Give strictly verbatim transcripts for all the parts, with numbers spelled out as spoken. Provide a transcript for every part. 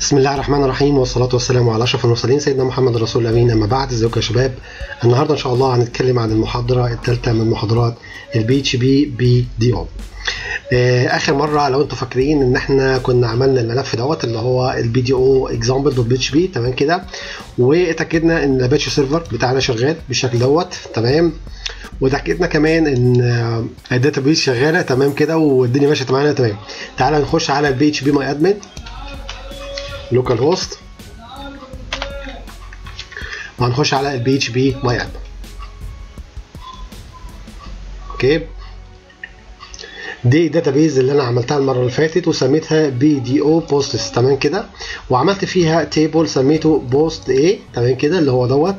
بسم الله الرحمن الرحيم، والصلاة والسلام على أشرف المرسلين سيدنا محمد رسول الأمين. أما بعد، ازيكم يا شباب؟ النهارده إن شاء الله هنتكلم عن المحاضرة الثالثة من محاضرات البي اتش بي بي دي أو. آخر مرة لو أنتم فاكرين إن إحنا كنا عملنا الملف دوت اللي هو البي دي أو إكزامبل دوت بي اتش بي، تمام كده، واتأكدنا إن الأباتشي سيرفر بتاعنا شغال بالشكل دوت، تمام، وتأكدنا كمان إن الداتا بيس شغالة، تمام كده، والدنيا ماشية معانا تمام. تعالى نخش على البي اتش بي ماي أدمن لوكال هوست، وهنخش على البي اتش بي ماي ادمن. اوكي، دي الداتابيز اللي انا عملتها المره اللي فاتت وسميتها بي دي او بوستس، تمام كده، وعملت فيها تيبل سميته بوست ايه، تمام كده، اللي هو دوت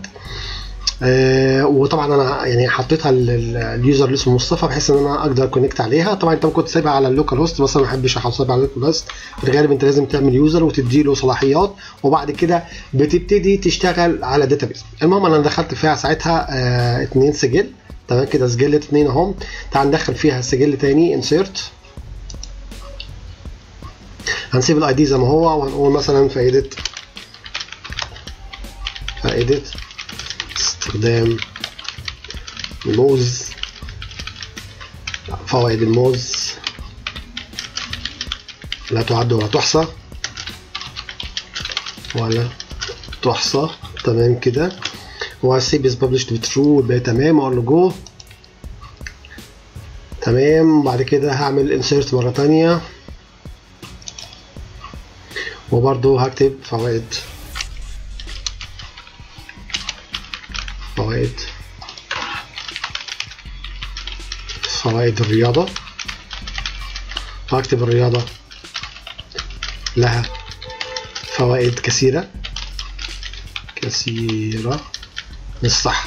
آه وطبعا انا يعني حطيتها اليوزر اللي اسمه مصطفى بحيث ان انا اقدر كونكت عليها. طبعا انت ممكن تسيبها على اللوكال هوست، بس انا ما بحبش اسيبها على اللوكال هوست. في الغالب انت لازم تعمل يوزر وتدي له صلاحيات وبعد كده بتبتدي تشتغل على داتابيز. المهم انا دخلت فيها ساعتها آه اتنين سجل، تمام كده، سجلت اتنين اهم. تعال ندخل فيها سجل تاني انسيرت، هنسيب الاي دي زي ما هو وهنقول مثلا فائده فائده استخدام الموز، فوائد الموز لا تعد ولا تحصى ولا تحصى، تمام كده، وهسيب از ببلشت بترو بقى، تمام، اقول له جو، تمام. بعد كده هعمل انسيرت مره تانية وبرضو هكتب فوائد فوائد فوائد الرياضة، هكتب الرياضة لها فوائد كثيرة كثيرة بالصح.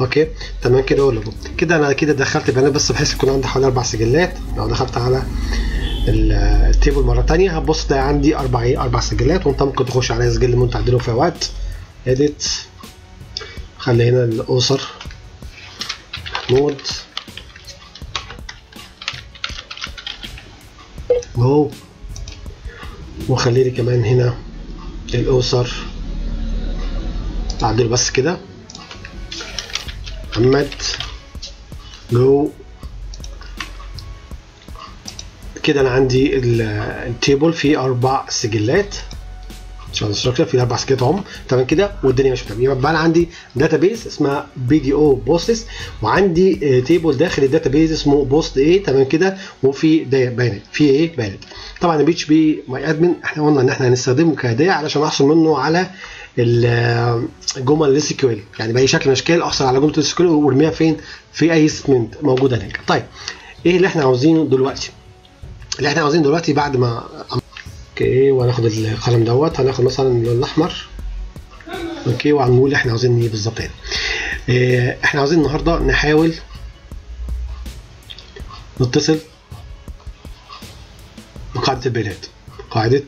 اوكي، تمام كده، اقول له كده. انا كده دخلت بيانات بس بحيث يكون عندي حوالي اربع سجلات. لو دخلت على التيبل مره ثانيه هتبص تلاقي عندي اربع اربع سجلات، وانت ممكن تخش على سجل اللي انت عندهم فيها وقت اديت، خلي هنا الاسر محمود اهو، وخلي لي كمان هنا الاسر تعدله بس كده، محمد جو. كده انا عندي التيبل فيه اربع سجلات عشان الستراكشر فيه اربع سجلات اهم، تمام كده، والدنيا ماشيه تمام. يبقى انا عندي داتابيز اسمها بي دي او بوستس، وعندي تيبل داخل الداتابيز اسمه بوست ايه، تمام كده، وفي بيانات في ايه بيانات. طبعا البي اتش بي ماي ادمن احنا قلنا ان احنا هنستخدمه كهدايه علشان احصل منه على الجمل الاس كيو ال، يعني باي شكل من الاشكال احصل على جمله الاس كيو ال وارميها فين؟ في اي ستمنت موجوده هناك. طيب، ايه اللي احنا عاوزينه دلوقتي؟ اللي احنا عاوزينه دلوقتي بعد ما اوكي، وهناخد القلم دوت، هناخد مثلا اللون الاحمر، اوكي، وهنقول احنا عاوزين ايه بالظبط هنا. اه احنا عاوزين النهارده نحاول نتصل بقاعده البيانات، قاعده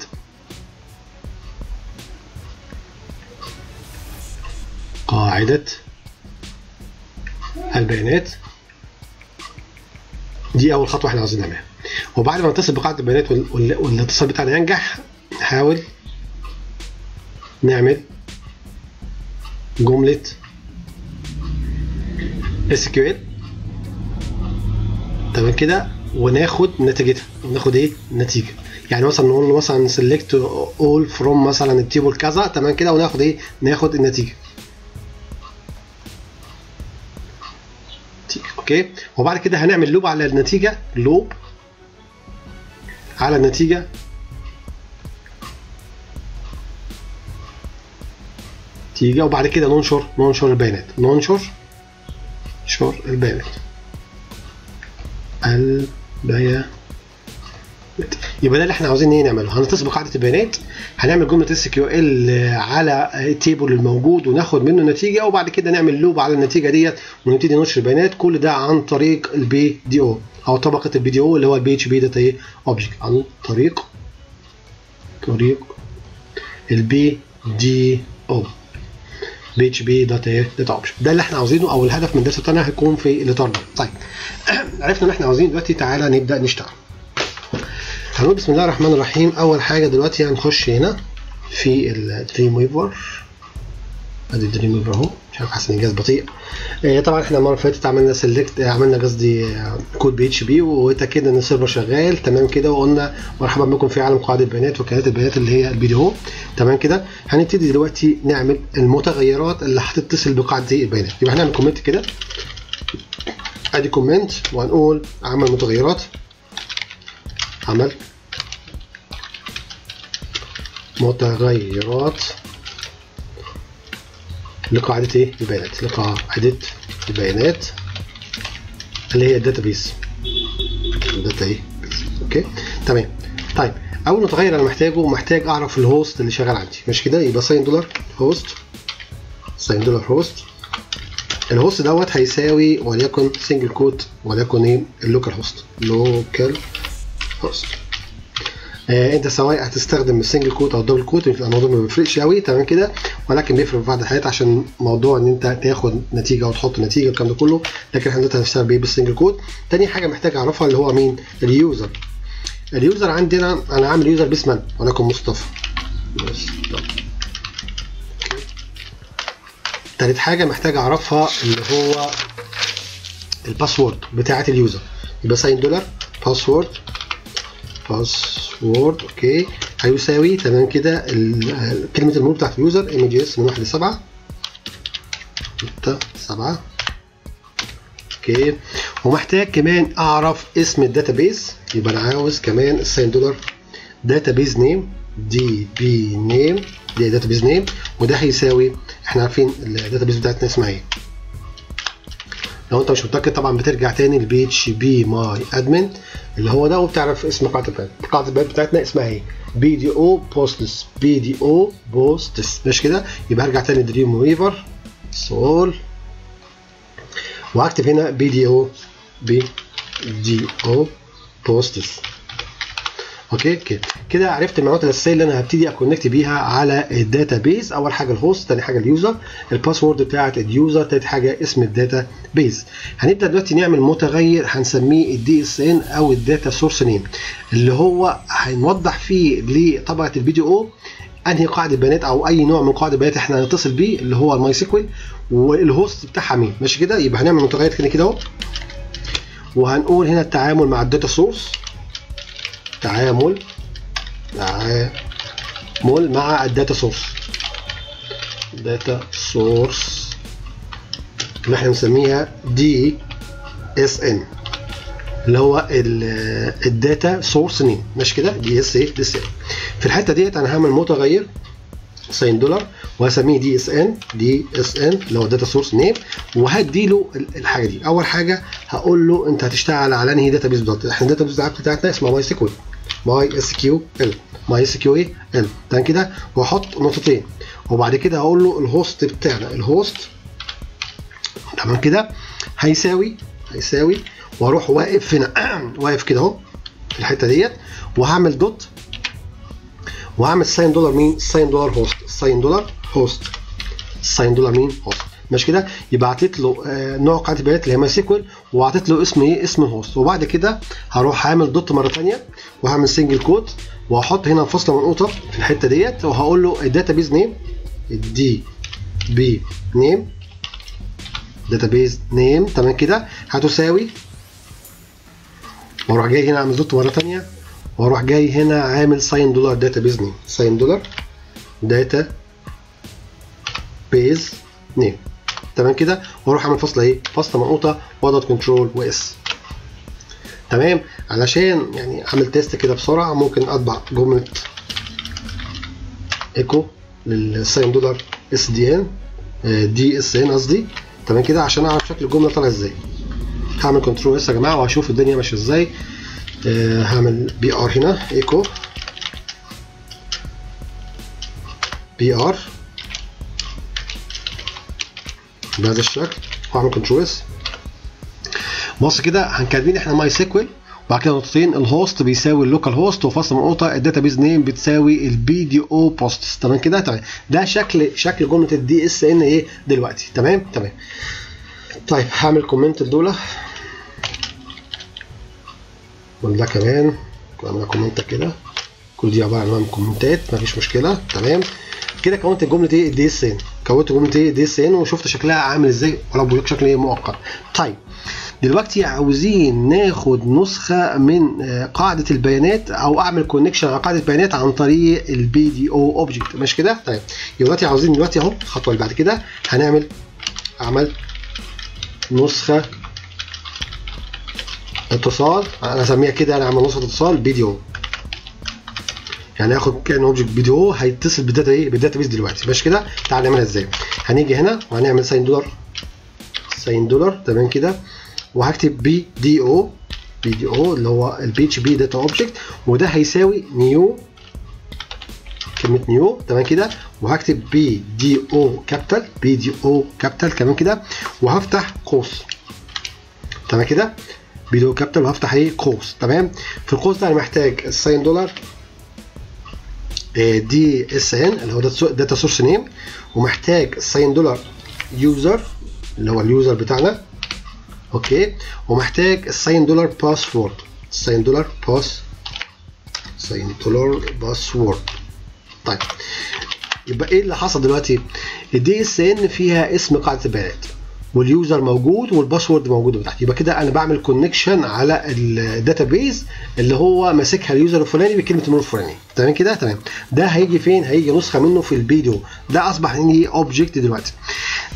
قاعدة البيانات. دي أول خطوة احنا عاوزين نعملها، وبعد ما نتصل بقاعدة البيانات والاتصال بتاعنا ينجح نحاول نعمل جملة اس كيو ال، تمام كده، وناخد نتيجتها، وناخد ايه؟ نتيجة. يعني مثلا نقول له مثلا سيلكت اول فروم مثلا التيبل كذا، تمام كده، وناخد ايه؟ ناخد النتيجة. اوكي، وبعد كده هنعمل لوب على النتيجه، لوب على النتيجه نتيجه، وبعد كده ننشر ننشر البيانات ننشر ننشر البيانات البيانات. يبقى ده اللي احنا عاوزين ايه نعمله. هنتصل بقاعده البيانات، هنعمل جمله اس كيو ال على التيبل الموجود وناخد منه نتيجه، وبعد كده نعمل لوب على النتيجه ديت ونبتدي ننشر البيانات. كل ده عن طريق البي دي او او طبقه البي دي او اللي هو البي اتش بي داتا اوبجكت، عن طريق طريق البي دي او بي اتش بي داتا داتا اوبجكت. ده اللي احنا عاوزينه، او الهدف من الدرس بتاعنا هيكون في الاطار ده. طيب، عرفنا اللي احنا عاوزينه دلوقتي، تعالى نبدا نشتغل. هنقول بسم الله الرحمن الرحيم. اول حاجه دلوقتي هنخش هنا في الدريم ويفر، ادي الدريم ويفر اهو. مش عارف حاسس ان الجهاز بطيء. آه طبعا احنا المره اللي فاتت عملنا سيلكت، عملنا قصدي كود بي اتش بي واتاكدنا ان السيرفر شغال تمام كده، وقلنا مرحبا بكم في عالم قواعد البيانات وكيانات البيانات اللي هي البي دي او تمام كده. هنبتدي دلوقتي نعمل المتغيرات اللي هتتصل بقاعده البيانات. يبقى هنعمل كومنت كده، ادي كومنت وهنقول عمل متغيرات، عمل متغيرات لقاعدة ايه؟ البيانات، لقاعدة البيانات اللي هي الداتابيس. الداتا ايه؟ اوكي؟ تمام. طيب أول متغير أنا محتاجه، محتاج أعرف الهوست اللي شغال عندي، ماشي كده؟ يبقى ساين دولار هوست، ساين دولار هوست. الهوست دوت هيساوي وليكن سنجل كوت وليكن ايه؟ اللوكال هوست، لوكال هوست. آه انت سواء هتستخدم السنجل كوت او الدبل كوت الموضوع ما بيفرقش قوي تمام كده، ولكن بيفرق في بعض الحالات عشان موضوع ان انت تاخد نتيجه وتحط نتيجه والكلام ده كله، لكن احنا دلوقتي هنشتغل بيه بالسنجل كوت. تاني حاجه محتاج اعرفها اللي هو مين؟ اليوزر. اليوزر عندنا انا عامل يوزر باسم انا ولكن مصطفى. تالت حاجه محتاج اعرفها اللي هو الباسورد بتاعت اليوزر، يبقى ساين دولار باسورد، باسورد اوكي هيساوي تمام كده كلمه المرور بتاعت اليوزر ام جي اس من واحد ل سبعة ستة سبعة اوكي. ومحتاج كمان اعرف اسم الداتابيز، يبقى انا عاوز كمان الساين دولار داتابيز نيم دي بي نيم، دي داتابيز نيم، وده هيساوي احنا عارفين الداتابيز بتاعتنا اسمها ايه. لو انت مش متاكد طبعا بترجع تاني البي اتش بي ماي ادمن اللي هو ده، وبتعرف اسم قاعده البيانات. قاعده البيانات بتاعتنا اسمها ايه؟ بي دي او بوستس، بي دي او بوستس ماشي كده. يبقى هرجع تاني دريم ويفر سول واكتب هنا بي دي او، بي دي او بوستس اوكي كده. كده عرفت المعلومات الاساسيه اللي انا هبتدي اكونكت بيها على الداتا بيز. اول حاجه الهوست، ثاني حاجه اليوزر، الباسورد بتاعت اليوزر، ثالث حاجه اسم الداتا بيز. هنبدا دلوقتي نعمل متغير هنسميه الدي اس ان او الداتا سورس نيم، اللي هو هنوضح فيه لطبقه البي دي او انهي قاعده بيانات او اي نوع من قواعد البيانات احنا هنتصل بيه اللي هو الماي سيكوال، والهوست بتاعها مين ماشي كده. يبقى هنعمل متغير كده كده اهو، وهنقول هنا التعامل مع الداتا سورس، تعامل تعامل مع الداتا سورس، داتا سورس اللي احنا بنسميها دي اس ان اللي هو الداتا سورس نيم ماشي كده، دي اس ايه دي اس ان. في الحته ديت انا هعمل متغير ساين دولار وهسميه دي اس ان، دي اس ان اللي هو الداتا سورس نيم، وهديله الحاجه دي. اول حاجه هقول له انت هتشتغل على انهي داتا بيز بالظبط؟ احنا الداتا بيز بتاعتنا اسمها ماي سيكوال، ماي اس كيو ال، ماي اس كيو ايه ال تمام كده، واحط نقطتين، وبعد كده هقول له الهوست بتاعنا، الهوست تمام كده هيساوي هيساوي واروح واقف هنا واقف كده اهو في الحته ديت، وهعمل دوت وهعمل ساين دولار مين؟ ساين دولار هوست، ساين دولار هوست، ساين دولار مين؟ هوست ماشي كده. يبقى عطيت له نوع قاعده البيانات اللي هي ماي سيكوال، وعطيت له اسم ايه؟ اسم الهوست. وبعد كده هروح عامل دوت مره ثانيه، وهعمل سنجل كوت، وهحط هنا فاصله ونقطه في الحته ديت، وهقول له الداتابيز نيم، الدي بي نيم، داتابيز نيم تمام كده هتساوي، واروح جاي هنا اعمل دوت مره ثانيه، واروح جاي هنا عامل ساين دولار داتابيز نيم، ساين دولار داتا بيز نيم تمام كده، واروح اعمل فاصله ايه؟ فاصله منقوطه واضغط كنترول واس تمام. علشان يعني اعمل تيست كده بسرعه ممكن اطبع جمله ايكو للساين دولار اس دي ان، دي اس ان قصدي تمام كده، عشان اعرف شكل الجمله طالع ازاي. هعمل كنترول اس يا جماعه وهشوف الدنيا ماشيه ازاي. أه هعمل بي ار هنا ايكو بي ار بهذا الشكل، واعمل كنترول اس. بص كده هنكتبين احنا ماي سيكوال، وبعد كده نقطتين، الهوست بيساوي اللوكال هوست، وفاصله نقطه الداتابيز نيم بتساوي البي دي او بوستس تمام كده تمام. ده شكل شكل جمله الدي اس ان ايه دلوقتي تمام تمام. طيب هعمل كومنت لدول ولا كمان عامله كومنت كده، كل دي عباره عن كومنتات، مفيش مشكله. تمام كده كونت الجمله دي دي اس ان، كونت الجمله دي دي اس ان وشفت شكلها عامل ازاي، ولو شكل ايه مؤقت. طيب دلوقتي عاوزين ناخد نسخه من قاعده البيانات او اعمل كونكشن على قاعده البيانات عن طريق البي دي او اوبجكت، ماشي كده. طيب دلوقتي عاوزين دلوقتي اهو الخطوه اللي بعد كده هنعمل عمل نسخه اتصال، انا اسميها كده، انا عامل نسخه اتصال بي دي او، يعني هاخد كائن اوبجكت بي دي او هيتصل بالداتا ايه، بالداتا بيس دلوقتي، ماشي كده. تعال نعملها ازاي. هنيجي هنا وهنعمل ساين دولار ساين دولار تمام كده، وهكتب بي دي او بي دي او اللي هو البي اتش بي داتا اوبجكت، وده هيساوي نيو، كلمه نيو تمام كده، وهكتب بي دي او كابيتال بي دي او كابيتال كمان كده، وهفتح قوس تمام كده، بي دي او كابيتال وهفتح ايه قوس. تمام في القوس ده انا محتاج الساين دولار دي اس ان اللي هو داتا سورس نيم، ومحتاج الساين دولار يوزر اللي هو اليوزر بتاعنا اوكي، ومحتاج الساين دولار باسورد الساين دولار باس ساين دولار باسورد. طيب يبقى ايه اللي حصل دلوقتي؟ الدي اس ان فيها اسم قاعده البيانات واليوزر موجود والباسورد موجود تحت، يبقى كده انا بعمل كونكشن على الداتابيز اللي هو ماسكها اليوزر الفلاني بكلمه المرور الفلاني تمام كده. تمام ده هيجي فين؟ هيجي نسخه منه في البيديو، ده اصبح عندي اوبجكت دلوقتي.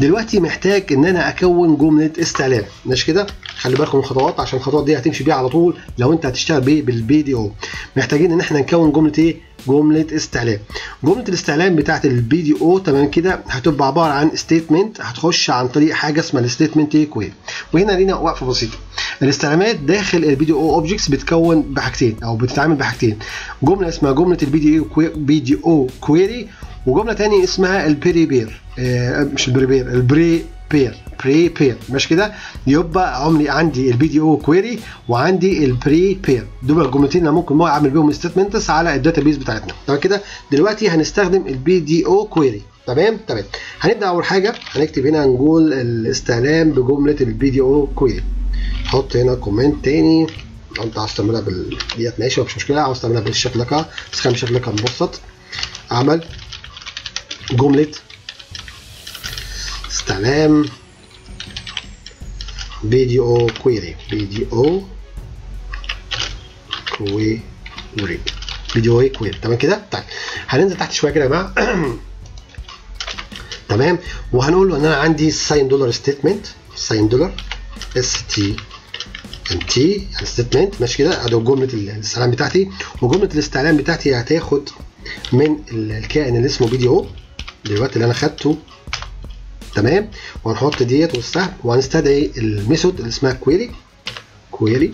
دلوقتي محتاج ان انا اكون جمله استعلام، ماشي كده. خلي بالكم من الخطوات عشان الخطوات دي هتمشي بيها على طول لو انت هتشتغل بيه بالبي دي او. محتاجين ان احنا نكون جمله ايه؟ جمله استعلام. جمله الاستعلام بتاعت البي دي او تمام كده هتبقى عباره عن ستيتمنت، هتخش عن طريق حاجه اسمها الستيتمنت كوير. وهنا لينا وقفه بسيطه. الاستعلامات داخل البي دي او اوبجكتس بتكون بحاجتين او بتتعامل بحاجتين، جمله اسمها جمله البي دي او بي دي او كويري، وجمله ثانيه اسمها البريبير آه مش البريبير البري بير بري بير ماشي كده. يبقى عملي عندي البي دي او كويري وعندي البري بير، دول الجملتين اللي ممكن اعمل بيهم ستيتمنتس على الداتابيز بتاعتنا تمام كده. دلوقتي هنستخدم البي دي او كويري تمام. تمام هنبدا اول حاجه هنكتب هنا، هنقول الاستعلام بجمله البي دي او كويري، حط هنا كومنت تاني لو انت عاوز تعملها بال ديت ماشي مفيش مشكله، عاوز تعملها بالشكل ده بس خلي شكلك مبسط. عمل جمله استعلام بي دي او كويري بي دي او كويري بي دي او كويري تمام كده. طيب هننزل تحت شويه كده يا جماعه تمام، وهنقول له ان انا عندي ساين دولار ستيتمنت ساين دولار اس تي ام تي ستيتمنت ماشي كده. ادي جمله الاستعلام بتاعتي، وجمله الاستعلام بتاعتي هتاخد من الكائن اللي اسمه بي دي او دلوقتي اللي انا خدته تمام، وهنحط ديت والسهم، وهنستدعي الميثود اللي اسمها كويري كويري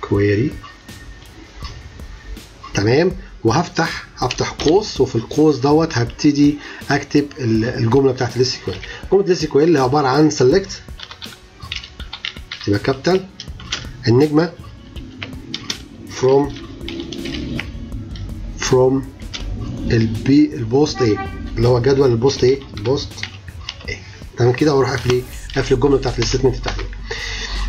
كويري تمام، وهفتح هفتح قوس، وفي القوس دوت هبتدي اكتب الجمله بتاعت السكويل. جمله السكويل اللي عباره عن سيلكت تبقى كابيتال النجمه فروم فروم البي البوست ايه اللي هو جدول البوست ايه البوست ايه تمام كده، واروح قافل قافل الجمله بتاعت الستمنت بتاعتي.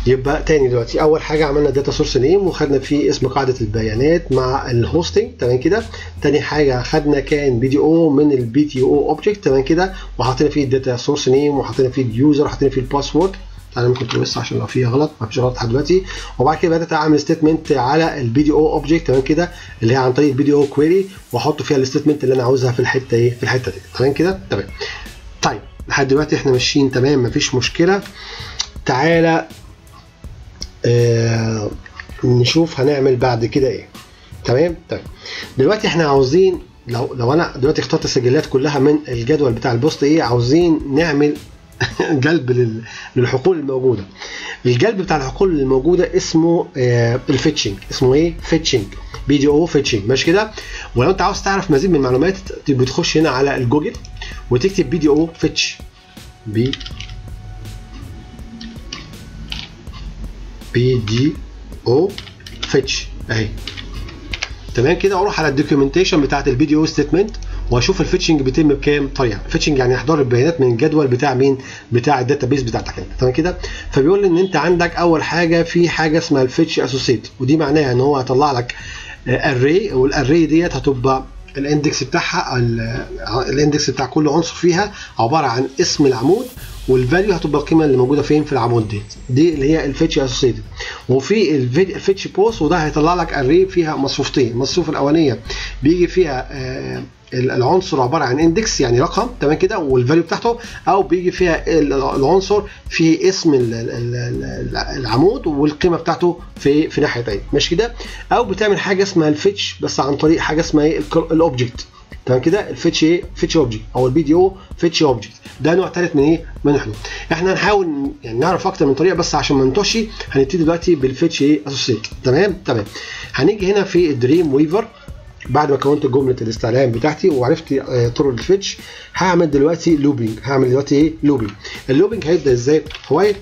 يبقى تاني دلوقتي اول حاجه عملنا داتا سورس نيم وخدنا فيه اسم قاعده البيانات مع الهوستنج تمام كده، تاني حاجه خدنا كان بي دي او من البي تي او اوبجكت تمام كده، وحطينا فيه الداتا سورس نيم وحطينا فيه اليوزر وحطينا فيه الباسورد. تعالى ممكن تبص عشان لو فيها غلط، مفيش غلط لحد دلوقتي. وبعد كده بدات اعمل ستيتمنت على البي دي او اوبجكت تمام كده اللي هي عن طريق البي دي او كويري، واحط فيها الستيتمنت اللي انا عاوزها في الحته ايه في الحته دي تمام كده. تمام طيب لحد دلوقتي احنا ماشيين تمام مفيش مشكله. تعالى آه نشوف هنعمل بعد كده ايه. تمام تمام دلوقتي احنا عاوزين لو لو انا دلوقتي اخترت السجلات كلها من الجدول بتاع البوست ايه، عاوزين نعمل جلب للحقول الموجوده. الجلب بتاع الحقول الموجوده اسمه آه الفيتشنج، اسمه ايه؟ فيتشنج بي دي او فيتشنج ماشي كده. ولو انت عاوز تعرف مزيد من المعلومات بتخش هنا على الجوجل وتكتب بي دي او فيتش بي بي دي او فيتش اهي تمام كده، واروح على الدوكيومنتيشن بتاعت البي دي او ستيتمنت واشوف الفيتشنج بيتم بكام طريقه. الفيتشنج يعني احضار البيانات من الجدول بتاع مين؟ بتاع الداتابيس بتاعتك انت، تمام كده. فبيقول لي ان انت عندك اول حاجه في حاجه اسمها الفيتش اسوسيت، ودي معناها ان هو هيطلع لك اري، والاري ديت هتبقى الاندكس بتاعها، الاندكس بتاع كل عنصر فيها عباره عن اسم العمود والفاليو هتبقى القيمه اللي موجوده فين في العمود دي، دي اللي هي الفيتش اسوسيتد. وفي الفيتش بوث، وده هيطلع لك اري فيها مصفوفتين، المصفوفه الاولانيه بيجي فيها آه العنصر عباره عن اندكس يعني رقم، تمام كده، والفاليو بتاعته، او بيجي فيها العنصر فيه اسم العمود والقيمه بتاعته في في ناحيه ثانيه، ماشي كده. او بتعمل حاجه اسمها الفيتش بس عن طريق حاجه اسمها ايه؟ الاوبجكت، تمام كده. الفيتش ايه؟ فيتش اوبجكت او البي دي او فيتش اوبجكت، ده نوع ثالث من ايه؟ من حلول. احنا هنحاول يعني نعرف اكتر من طريقه بس عشان ما نتوهش، هنبتدي دلوقتي بالفيتش ايه؟ اسوسيت، تمام تمام. هنيجي هنا في دريم ويفر بعد ما كونت جمله الاستعلام بتاعتي وعرفت طرق الفيتش، هعمل دلوقتي لوبينج. هعمل دلوقتي ايه؟ لوبينج. اللوبينج هيبدا ازاي؟ هوايل،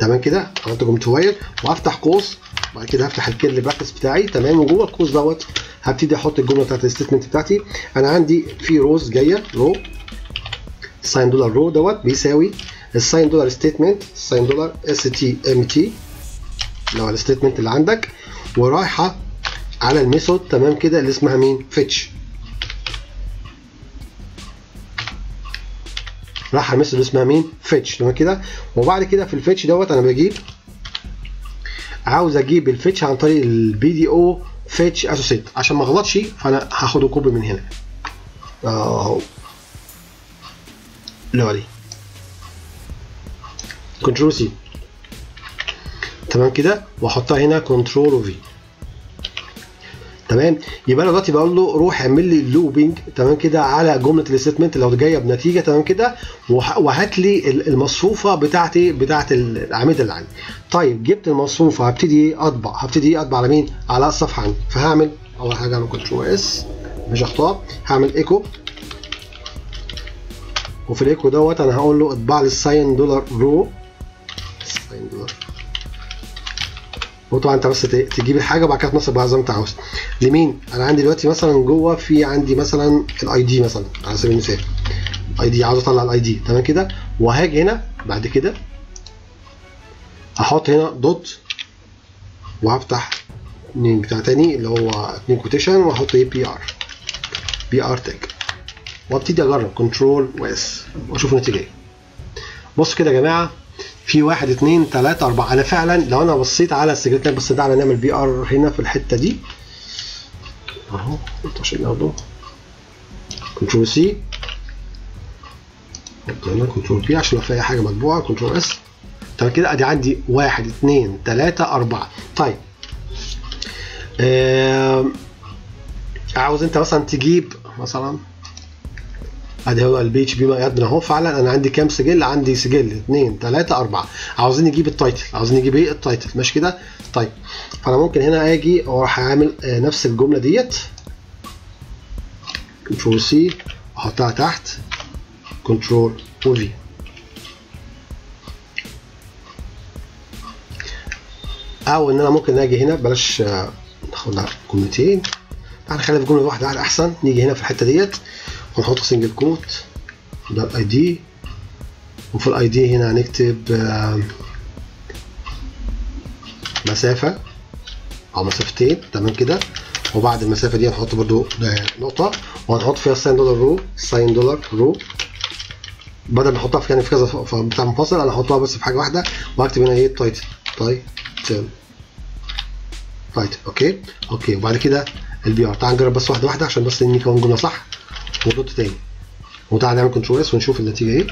تمام كده. عملت جمله هوايل وهفتح قوس، بعد كده هفتح الكيرلي براكتس بتاعي، تمام، وجوه القوس دوت هبتدي احط الجمله بتاعت الستيتمنت بتاعتي. انا عندي في روز جايه، رو ساين دولار رو دوت بيساوي الساين دولار ستيتمنت، ساين دولار اس تي ام تي اللي هو الستيتمنت اللي عندك، ورايحه على الميثود، تمام كده، اللي اسمها مين؟ فيتش. راح على الميثود اللي اسمها مين؟ فيتش، تمام كده. وبعد كده في الفيتش دوت انا بجيب، عاوز اجيب الفيتش عن طريق البي دي او فيتش اسوسيت عشان ما اغلطش، فانا هاخد كوبي من هنا اهو اللي هو دي، كنترول سي، تمام كده، واحطها هنا كنترول وفي، تمام. يبقى انا دلوقتي بقول له روح اعمل لي لوبينج، تمام كده، على جمله الاستمنت اللي جايه بنتيجه، تمام كده، وهات لي المصفوفه بتاعتي بتاعت العميد اللي عندي. طيب جبت المصفوفه، هبتدي اطبع، هبتدي اطبع على مين؟ على الصفحه عندي. فهعمل اول حاجه اعمل كنترول اس، مش هختار، هعمل ايكو، وفي الايكو دوت انا هقول له اطبع لي الساين دولار رو، الساين دولار، وطبعا انت بس تجيب الحاجه وبعد كده تنصب بقى زي ما انت عاوز. لمين؟ انا عندي دلوقتي مثلا جوه في عندي مثلا الاي دي مثلا على سبيل المثال، اي دي، عاوز اطلع الاي دي، تمام كده، وهاجي هنا بعد كده احط هنا دوت، وهفتح اتنين بتاع تاني اللي هو اتنين كوتيشن، واحط ايه؟ بي ار، بي ار تاج، وابتدي اجرب كنترول واس واشوف النتيجه ايه. بصوا كده يا جماعه، في واحد اتنين تلاته اربعه. انا فعلا لو انا بصيت على السجلات، بصيت على نعمل بي ار هنا في الحته دي اهو، عشان ناخده كنترول سي، هنا كنترول بي عشان لو في اي حاجه مطبوعه، كنترول اس، تمام كده. ادي عندي واحد اتنين تلاته اربعه. طيب آه... عاوز انت مثلا تجيب مثلا، ادي هو البي اتش بي ماي ادمن اهو. فعلا انا عندي كام سجل؟ عندي سجل اتنين تلاته اربعه. عاوزين نجيب التايتل، عاوزين نجيب ايه؟ التايتل، ماشي كده. طيب فانا ممكن هنا اجي واروح اعمل نفس الجمله ديت كنترول سي، واحطها تحت كنترول وفي، او ان انا ممكن اجي هنا، بلاش ناخدها جملتين، هنخليها في جمله واحده على احسن. نيجي هنا في الحته ديت ونحط سنجل كوت، ده الاي دي، وفي الاي دي هنا هنكتب مسافه او مسافتين، تمام كده، وبعد المسافه دي هنحط برده نقطه، وهنحط فيها ساين دولار رو، ساين دولار رو، بدل ما احطها في يعني في كذا في بتاع منفصل، انا هحطها بس في حاجه واحده، وهكتب هنا ايه؟ التايتل، تايتل، تايتل، اوكي اوكي. وبعد كده البي ار. تعال نجرب بس واحده واحده عشان بس نكون جمله صح، ونقطة تاني، وتعالى نعمل كنترول اس ونشوف النتيجة ايه.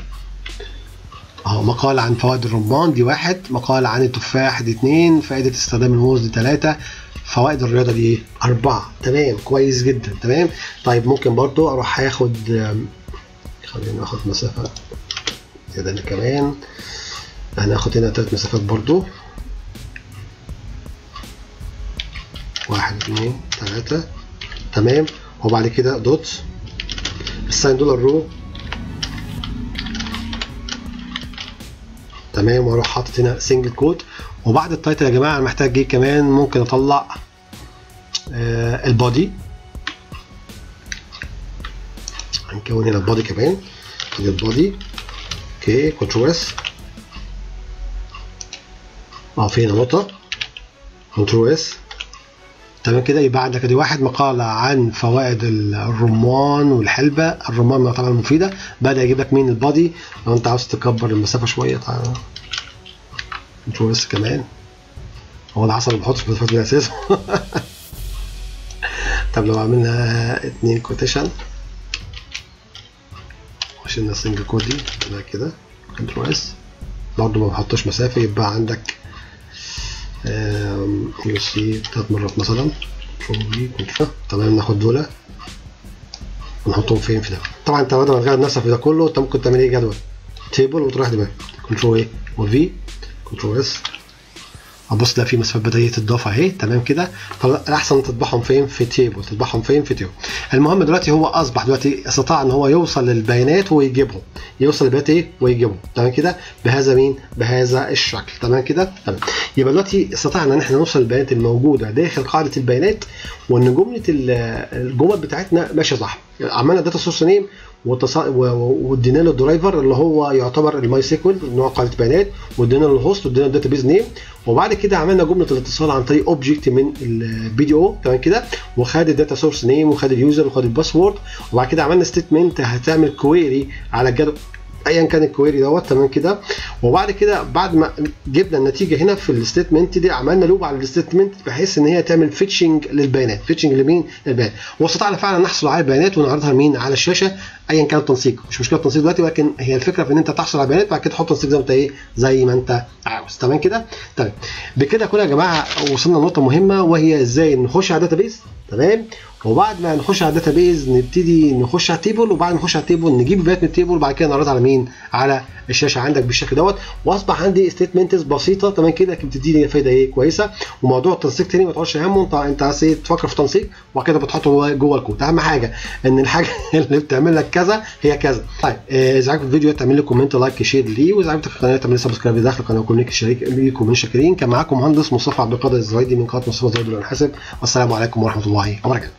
اهو مقال عن فوائد الرمان دي واحد، مقال عن التفاح دي اتنين، فائدة استخدام الموز دي تلاتة، فوائد الرياضة دي ايه؟ أربعة، تمام، كويس جدا، تمام. طيب ممكن برضو أروح هاخد، خلينا ناخد مسافة زيادة هنا كمان، هناخد هنا تلات مسافات برضو، واحد اتنين تلاتة، تمام، وبعد كده دوت الساين دولار رو، تمام، واروح حاطط هنا سنجل كوت. وبعد التايتل يا جماعه انا محتاج ايه كمان؟ ممكن اطلع آه البادي، هتكون هنا البادي كمان. ادي البادي اوكي كنترول اس اه في هنا نقطه كنترول اس تمام كده. يبقى عندك ادي واحد مقاله عن فوائد الرمان والحلبه. الرمان طبعا مفيده. بدا يجيب لك مين البادي لو انت عاوز تكبر المسافه شويه تعالى كنترول اس كمان. هو العصا اللي بحطه في الفات من اساسه. طب لو عملنا اتنين كوتيشن وشلنا السنجل كود دي كده كنترول اس برضه ما بحطش مسافه. يبقى عندك يو سي تلات مرات مثلا تمام. ناخد دول ونحطهم فين في ده. طبعا انت بدل ما تغير نفسك في ده كله انت ممكن تعمل ايه جدول تيبل وتروح دماغك كنترول ايه وفي كنترول اس هتبص تلاقي في مسافات بدايه تتضاف اهي تمام كده. فالاحسن تطبعهم فين في تيبل تطبعهم فين في تيبل. المهم دلوقتي هو اصبح دلوقتي استطاع ان هو يوصل للبيانات ويجيبهم يوصل للبيانات ايه ويجيبهم تمام كده بهذا مين بهذا الشكل تمام كده تمام. يبقى دلوقتي استطعنا ان احنا نوصل للبيانات الموجوده داخل قاعده البيانات وان جمله الجمل بتاعتنا ماشيه صح. عملنا داتا سورس نيم وادينا له الدرايفر اللي هو يعتبر الماي سيكوال نوع قاعده بيانات وادينا له الهوست وادينا له الداتا بيز نيم. وبعد كده عملنا جمله الاتصال عن طريق اوبجكت من البي دي او تمام كده وخد الداتا سورس نيم وخد اليوزر وخد الباسورد. وبعد كده عملنا ستيتمنت هتعمل كويري على الجدول ايا كان الكويري دوت تمام كده. وبعد كده بعد ما جبنا النتيجه هنا في الستيتمنت دي عملنا لوب على الستيتمنت بحيث ان هي تعمل فيتشنج للبيانات. فيتشنج لمين؟ للبيانات. واستطعنا فعلا نحصل على البيانات ونعرضها مين على الشاشه ايا كان التنسيق. مش مشكله التنسيق دلوقتي ولكن هي الفكره في ان انت تحصل على البيانات بعد كده تحط تنسيق زي ما انت ايه زي ما انت عاوز تمام كده تمام. بكده كده يا جماعه وصلنا لنقطه مهمه وهي ازاي نخش على الداتابيز تمام. وبعد ما نخش على الداتا بيز نبتدي نخش على التيبل وبعد ما نخش على التيبل نجيب البيانات من التيبل وبعد كده نعرضها على مين؟ على الشاشه عندك بالشكل دوت. واصبح عندي ستيتمنتس بسيطه تمام كده بتديني فايده ايه كويسه. وموضوع التنسيق تاني ما تقعدش همه انت انت عايز تفكر في تنسيق وبعد كده بتحطه جوه الكود. اهم حاجه ان الحاجه اللي بتعمل لك كذا هي كذا. طيب اذا عجبك الفيديو تعمل لي كومنت لايك شير ليه واذا عجبتك القناه تعمل لي سبسكرايب داخل القناه وكملك الشريك ليكم من شاكرين. كان معاكم مهندس مصطفى عبد القادر الزايدي من قناه مصطفى عبد القادر الزايدي للحاسب. والسلام عليكم ورحمه الله وبركاته.